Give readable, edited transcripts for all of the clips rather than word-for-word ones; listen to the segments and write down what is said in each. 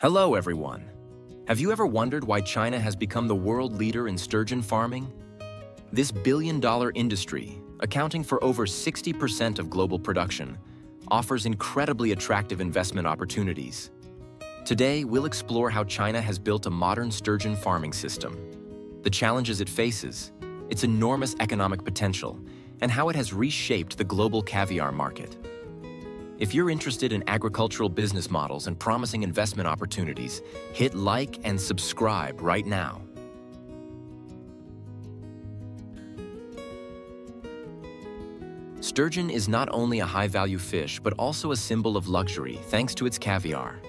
Hello everyone! Have you ever wondered why China has become the world leader in sturgeon farming? This billion-dollar industry, accounting for over 60% of global production, offers incredibly attractive investment opportunities. Today, we'll explore how China has built a modern sturgeon farming system, the challenges it faces, its enormous economic potential, and how it has reshaped the global caviar market. If you're interested in agricultural business models and promising investment opportunities, hit like and subscribe right now. Sturgeon is not only a high-value fish, but also a symbol of luxury thanks to its caviar.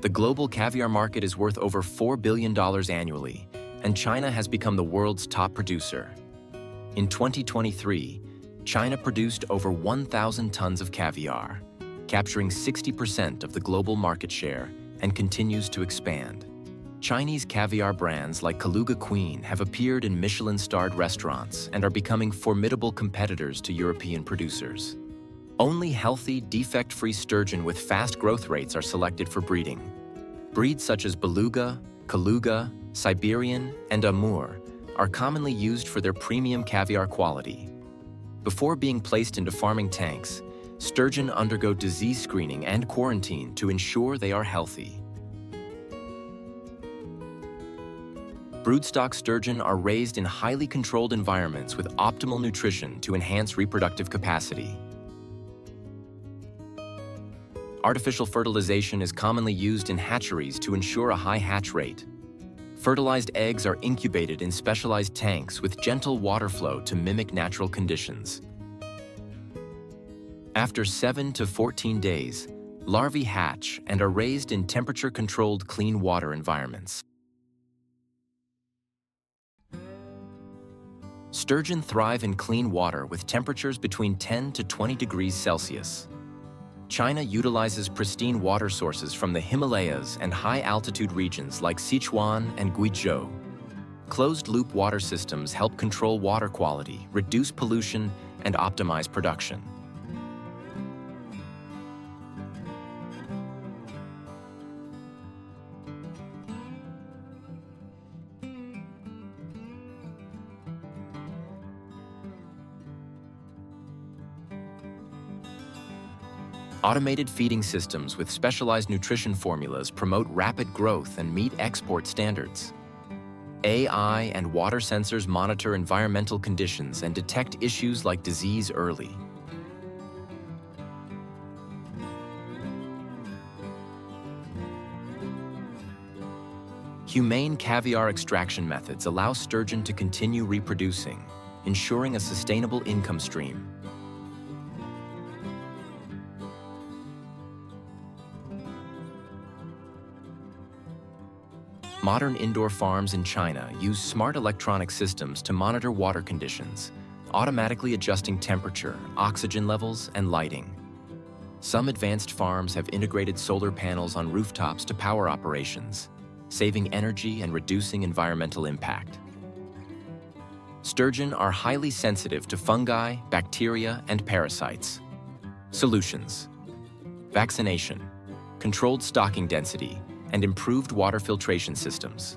The global caviar market is worth over $4 billion annually, and China has become the world's top producer. In 2023, China produced over 1,000 tons of caviar, capturing 60% of the global market share and continues to expand. Chinese caviar brands like Kaluga Queen have appeared in Michelin-starred restaurants and are becoming formidable competitors to European producers. Only healthy, defect-free sturgeon with fast growth rates are selected for breeding. Breeds such as Beluga, Kaluga, Siberian, and Amur are commonly used for their premium caviar quality. Before being placed into farming tanks, sturgeon undergo disease screening and quarantine to ensure they are healthy. Broodstock sturgeon are raised in highly controlled environments with optimal nutrition to enhance reproductive capacity. Artificial fertilization is commonly used in hatcheries to ensure a high hatch rate. Fertilized eggs are incubated in specialized tanks with gentle water flow to mimic natural conditions. After 7 to 14 days, larvae hatch and are raised in temperature-controlled clean water environments. Sturgeon thrive in clean water with temperatures between 10 to 20 degrees Celsius. China utilizes pristine water sources from the Himalayas and high-altitude regions like Sichuan and Guizhou. Closed-loop water systems help control water quality, reduce pollution, and optimize production. Automated feeding systems with specialized nutrition formulas promote rapid growth and meet export standards. AI and water sensors monitor environmental conditions and detect issues like disease early. Humane caviar extraction methods allow sturgeon to continue reproducing, ensuring a sustainable income stream. Modern indoor farms in China use smart electronic systems to monitor water conditions, automatically adjusting temperature, oxygen levels, and lighting. Some advanced farms have integrated solar panels on rooftops to power operations, saving energy and reducing environmental impact. Sturgeon are highly sensitive to fungi, bacteria, and parasites. Solutions: vaccination, controlled stocking density, and improved water filtration systems.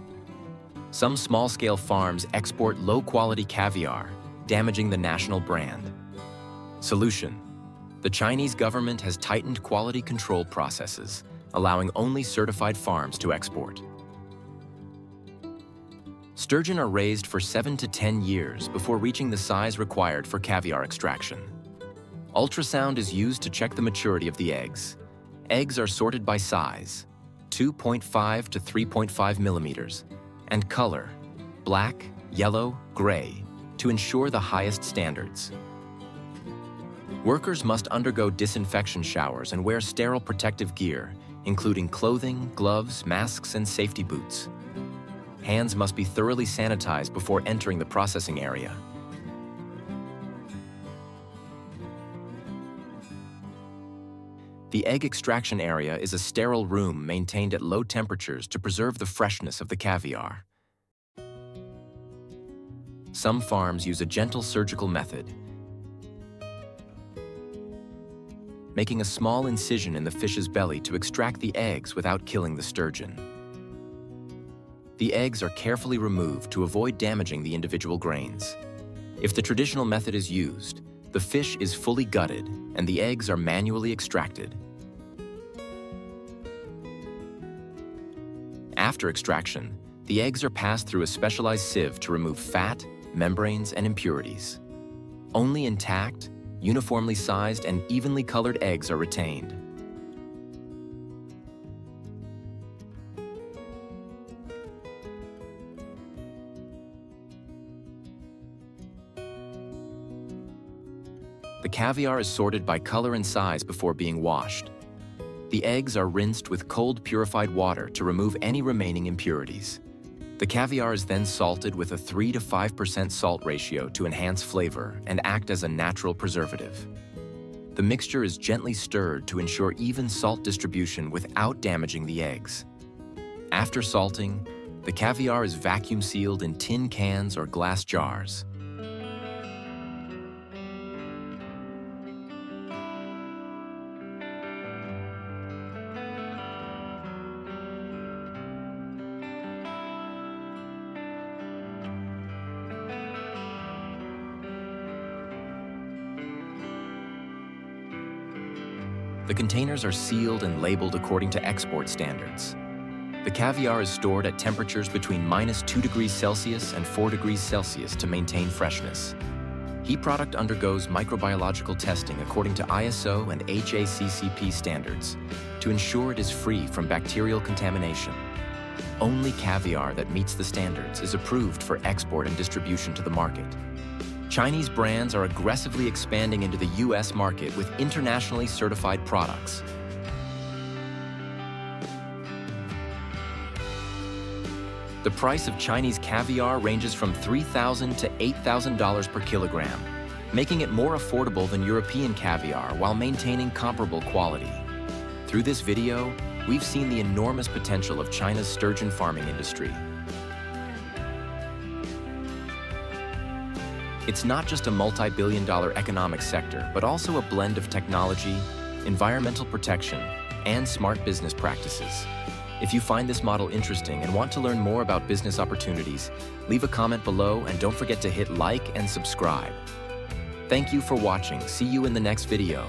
Some small-scale farms export low-quality caviar, damaging the national brand. Solution: the Chinese government has tightened quality control processes, allowing only certified farms to export. Sturgeon are raised for 7 to 10 years before reaching the size required for caviar extraction. Ultrasound is used to check the maturity of the eggs. Eggs are sorted by size, 2.5 to 3.5 millimeters, and color, black, yellow, gray, to ensure the highest standards. Workers must undergo disinfection showers and wear sterile protective gear, including clothing, gloves, masks, and safety boots. Hands must be thoroughly sanitized before entering the processing area. The egg extraction area is a sterile room maintained at low temperatures to preserve the freshness of the caviar. Some farms use a gentle surgical method. making a small incision in the fish's belly to extract the eggs without killing the sturgeon. The eggs are carefully removed to avoid damaging the individual grains. If the traditional method is used, the fish is fully gutted and the eggs are manually extracted. After extraction, the eggs are passed through a specialized sieve to remove fat, membranes, and impurities. Only intact, uniformly sized, and evenly colored eggs are retained. The caviar is sorted by color and size before being washed. The eggs are rinsed with cold purified water to remove any remaining impurities. The caviar is then salted with a 3 to 5% salt ratio to enhance flavor and act as a natural preservative. The mixture is gently stirred to ensure even salt distribution without damaging the eggs. After salting, the caviar is vacuum sealed in tin cans or glass jars. The containers are sealed and labeled according to export standards. The caviar is stored at temperatures between -2°C and 4°C to maintain freshness. Heat product undergoes microbiological testing according to ISO and HACCP standards to ensure it is free from bacterial contamination. Only caviar that meets the standards is approved for export and distribution to the market. Chinese brands are aggressively expanding into the U.S. market with internationally certified products. The price of Chinese caviar ranges from $3,000 to $8,000 per kilogram, making it more affordable than European caviar while maintaining comparable quality. Through this video, we've seen the enormous potential of China's sturgeon farming industry. It's not just a multi-billion-dollar economic sector, but also a blend of technology, environmental protection, and smart business practices. If you find this model interesting and want to learn more about business opportunities, leave a comment below and don't forget to hit like and subscribe. Thank you for watching. See you in the next video.